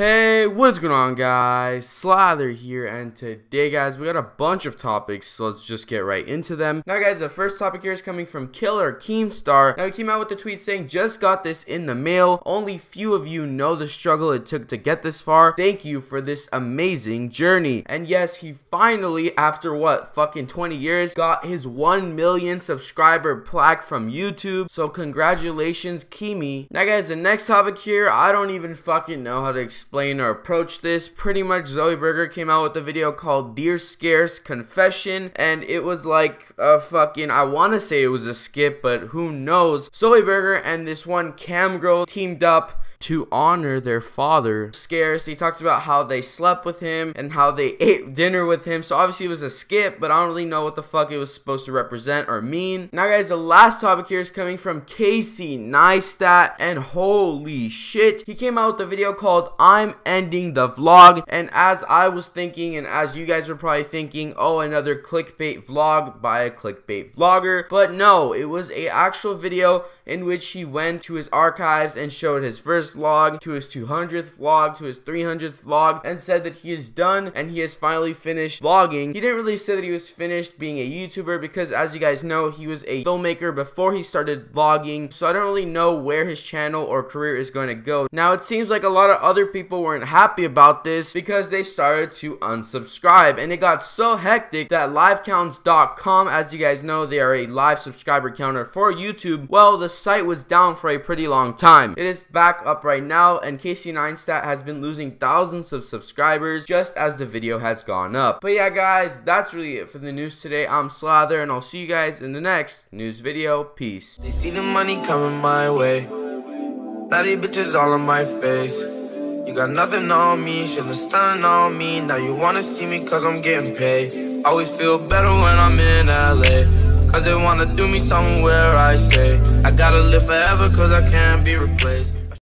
Hey, what is going on, guys? Slather here, and today, guys, we got a bunch of topics, so let's just get right into them. Now, guys, the first topic here is coming from Killer Keemstar. Now, he came out with a tweet saying, "Just got this in the mail. Only few of you know the struggle it took to get this far. Thank you for this amazing journey." And yes, he finally, after what, fucking 20 years, got his 1 million subscriber plaque from YouTube. So congratulations, Keemstar. Now, guys, the next topic here, I don't even fucking know how to explain or approach this. Pretty much, Zoie Burgher came out with a video called "Dear Scarce Confession," and it was like a fucking, I want to say it was a skit, but who knows. Zoie Burgher and this one cam girl teamed up to honor their father, Scarce. He talks about how they slept with him and how they ate dinner with him. So obviously it was a skit, but I don't really know what the fuck it was supposed to represent or mean. Now, guys, the last topic here is coming from Casey Neistat, and holy shit, he came out with a video called "I'm Ending the Vlog." And as I was thinking, and as you guys were probably thinking, oh, another clickbait vlog by a clickbait vlogger, but no, it was a actual video in which he went to his archives and showed his first vlog, to his 200th vlog, to his 300th vlog, and said that he is done and he has finally finished vlogging. He didn't really say that he was finished being a YouTuber, because as you guys know, he was a filmmaker before he started vlogging, so I don't really know where his channel or career is going to go. Now, it seems like a lot of other people weren't happy about this because they started to unsubscribe, and it got so hectic that livecounts.com, as you guys know, they are a live subscriber counter for YouTube. Well, the site was down for a pretty long time. It is back up right now, and Casey Neistat has been losing thousands of subscribers just as the video has gone up. But yeah, guys, that's really it for the news today. I'm Slather, and I'll see you guys in the next news video. Peace. They see the money coming my way. Bloody bitches all on my face. You got nothing on me, should've stunned on me. Now you wanna see me cause I'm getting paid. Always feel better when I'm in LA, cause they wanna do me somewhere I stay. I gotta live forever cause I can't be replaced.